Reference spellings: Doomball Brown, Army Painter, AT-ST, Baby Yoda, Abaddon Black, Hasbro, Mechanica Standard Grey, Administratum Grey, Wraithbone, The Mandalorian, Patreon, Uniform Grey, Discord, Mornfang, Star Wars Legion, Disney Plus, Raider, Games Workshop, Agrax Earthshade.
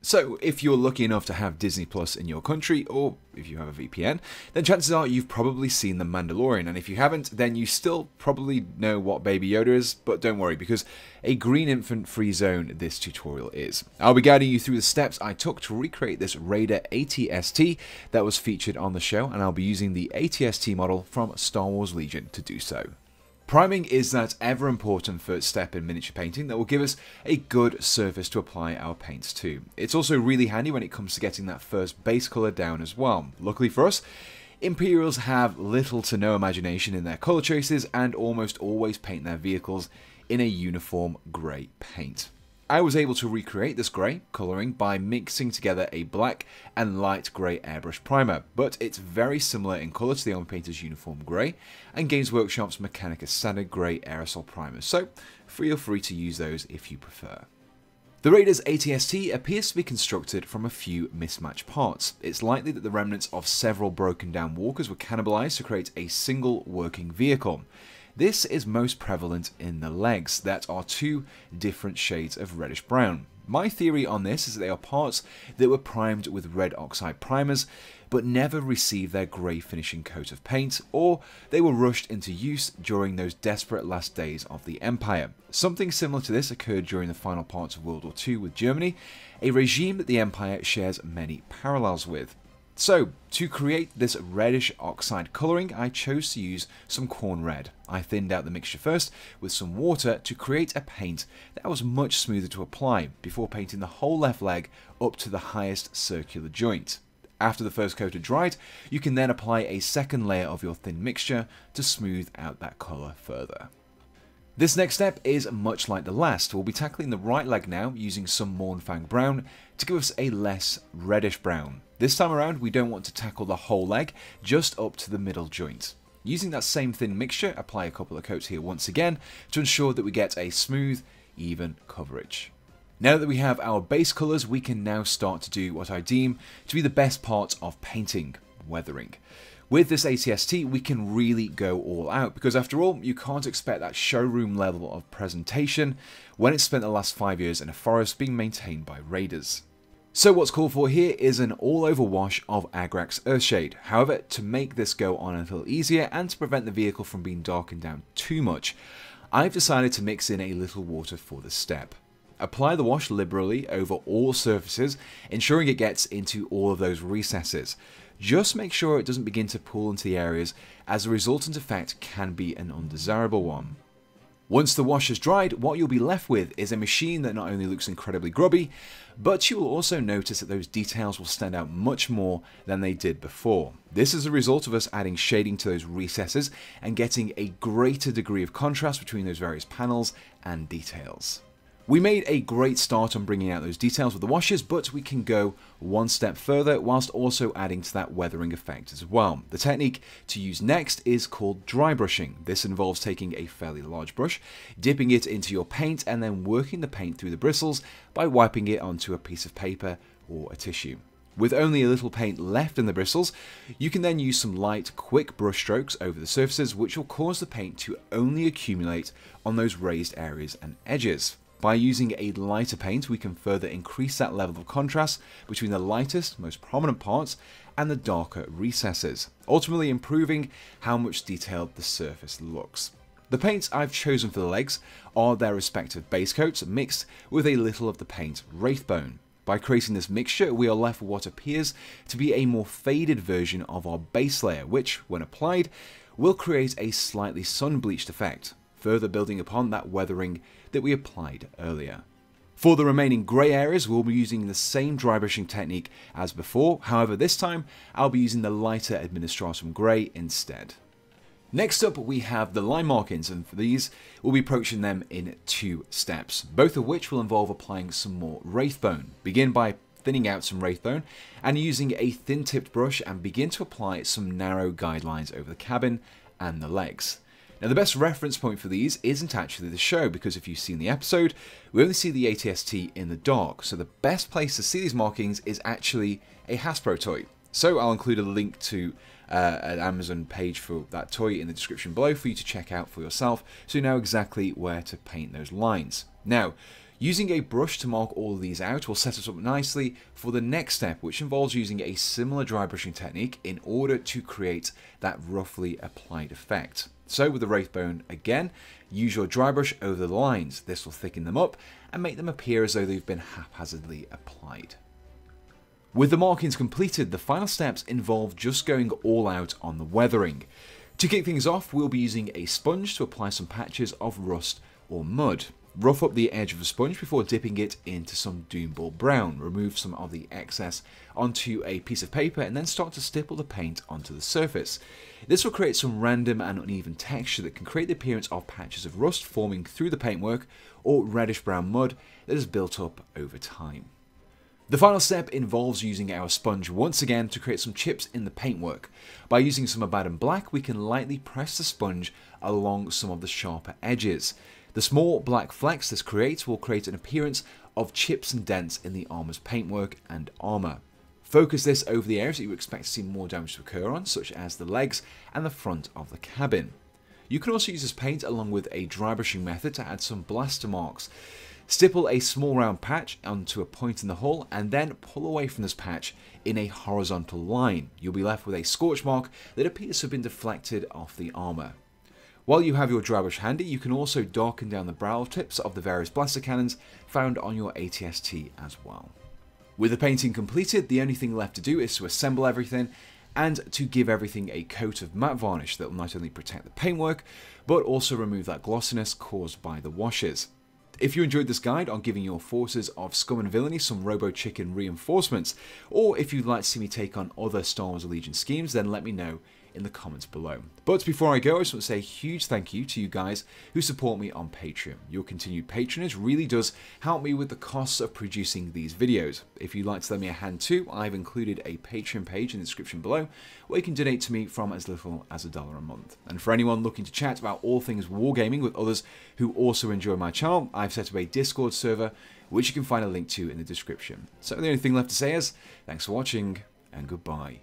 So, if you're lucky enough to have Disney Plus in your country, or if you have a VPN, then chances are you've probably seen The Mandalorian, and if you haven't, then you still probably know what Baby Yoda is, but don't worry, because a green infant-free zone this tutorial is. I'll be guiding you through the steps I took to recreate this Raider AT-ST that was featured on the show, and I'll be using the AT-ST model from Star Wars Legion to do so. Priming is that ever-important first step in miniature painting that will give us a good surface to apply our paints to. It's also really handy when it comes to getting that first base colour down as well. Luckily for us, Imperials have little to no imagination in their colour choices and almost always paint their vehicles in a uniform grey paint. I was able to recreate this grey colouring by mixing together a black and light grey airbrush primer, but it's very similar in colour to the Army Painter's Uniform Grey and Games Workshop's Mechanica Standard Grey aerosol primers, so feel free to use those if you prefer. The Raider's AT-ST appears to be constructed from a few mismatched parts. It's likely that the remnants of several broken down walkers were cannibalised to create a single working vehicle. This is most prevalent in the legs, that are two different shades of reddish brown. My theory on this is that they are parts that were primed with red oxide primers, but never received their grey finishing coat of paint, or they were rushed into use during those desperate last days of the Empire. Something similar to this occurred during the final parts of World War II with Germany, a regime that the Empire shares many parallels with. So, to create this reddish oxide colouring, I chose to use some corn red. I thinned out the mixture first with some water to create a paint that was much smoother to apply, before painting the whole left leg up to the highest circular joint. After the first coat had dried, you can then apply a second layer of your thin mixture to smooth out that colour further. This next step is much like the last. We'll be tackling the right leg now using some Mornfang Brown to give us a less reddish brown. This time around we don't want to tackle the whole leg, just up to the middle joint. Using that same thin mixture, apply a couple of coats here once again to ensure that we get a smooth, even coverage. Now that we have our base colours, we can now start to do what I deem to be the best part of painting, weathering. With this AT-ST, we can really go all out, because after all, you can't expect that showroom level of presentation when it's spent the last 5 years in a forest being maintained by raiders. So what's called for here is an all-over wash of Agrax Earthshade. However, to make this go on a little easier and to prevent the vehicle from being darkened down too much, I've decided to mix in a little water for this step. Apply the wash liberally over all surfaces, ensuring it gets into all of those recesses. Just make sure it doesn't begin to pool into the areas, as the resultant effect can be an undesirable one. Once the wash has dried, what you'll be left with is a machine that not only looks incredibly grubby, but you will also notice that those details will stand out much more than they did before. This is a result of us adding shading to those recesses and getting a greater degree of contrast between those various panels and details. We made a great start on bringing out those details with the washes, but we can go one step further whilst also adding to that weathering effect as well. The technique to use next is called dry brushing. This involves taking a fairly large brush, dipping it into your paint and then working the paint through the bristles by wiping it onto a piece of paper or a tissue. With only a little paint left in the bristles, you can then use some light, quick brush strokes over the surfaces, which will cause the paint to only accumulate on those raised areas and edges. By using a lighter paint, we can further increase that level of contrast between the lightest, most prominent parts and the darker recesses, ultimately improving how much detailed the surface looks. The paints I've chosen for the legs are their respective base coats mixed with a little of the paint Wraithbone. By creating this mixture, we are left with what appears to be a more faded version of our base layer, which, when applied, will create a slightly sun-bleached effect, further building upon that weathering that we applied earlier. For the remaining grey areas, we'll be using the same dry brushing technique as before, however this time I'll be using the lighter Administratum Grey instead. Next up we have the line markings, and for these we'll be approaching them in two steps, both of which will involve applying some more Wraithbone. Begin by thinning out some Wraithbone and using a thin tipped brush and begin to apply some narrow guidelines over the cabin and the legs. Now the best reference point for these isn't actually the show, because if you've seen the episode, we only see the AT-ST in the dark, so the best place to see these markings is actually a Hasbro toy. So I'll include a link to an Amazon page for that toy in the description below for you to check out for yourself, so you know exactly where to paint those lines. Now, Using a brush to mark all of these out will set us up nicely for the next step, which involves using a similar dry brushing technique in order to create that roughly applied effect. So with the Wraithbone again, use your dry brush over the lines. This will thicken them up and make them appear as though they've been haphazardly applied. With the markings completed, the final steps involve just going all out on the weathering. To kick things off, we'll be using a sponge to apply some patches of rust or mud. Rough up the edge of a sponge before dipping it into some Doomball Brown. Remove some of the excess onto a piece of paper and then start to stipple the paint onto the surface. This will create some random and uneven texture that can create the appearance of patches of rust forming through the paintwork or reddish brown mud that has built up over time. The final step involves using our sponge once again to create some chips in the paintwork. By using some Abaddon Black, we can lightly press the sponge along some of the sharper edges. The small black flecks this creates will create an appearance of chips and dents in the armor's paintwork and armor. Focus this over the areas that you expect to see more damage to occur on, such as the legs and the front of the cabin. You can also use this paint along with a dry brushing method to add some blaster marks. Stipple a small round patch onto a point in the hull and then pull away from this patch in a horizontal line. You'll be left with a scorch mark that appears to have been deflected off the armor. While you have your dry brush handy, you can also darken down the barrel tips of the various blaster cannons found on your AT-ST as well. With the painting completed, the only thing left to do is to assemble everything and to give everything a coat of matte varnish that will not only protect the paintwork, but also remove that glossiness caused by the washes. If you enjoyed this guide on giving your forces of scum and villainy some Robo Chicken reinforcements, or if you'd like to see me take on other Star Wars Legion schemes, then let me know in the comments below. But before I go, I just want to say a huge thank you to you guys who support me on Patreon. Your continued patronage really does help me with the costs of producing these videos. If you'd like to lend me a hand too, I've included a Patreon page in the description below where you can donate to me from as little as $1 a month. And for anyone looking to chat about all things wargaming with others who also enjoy my channel, I've set up a Discord server which you can find a link to in the description. So the only thing left to say is thanks for watching and goodbye.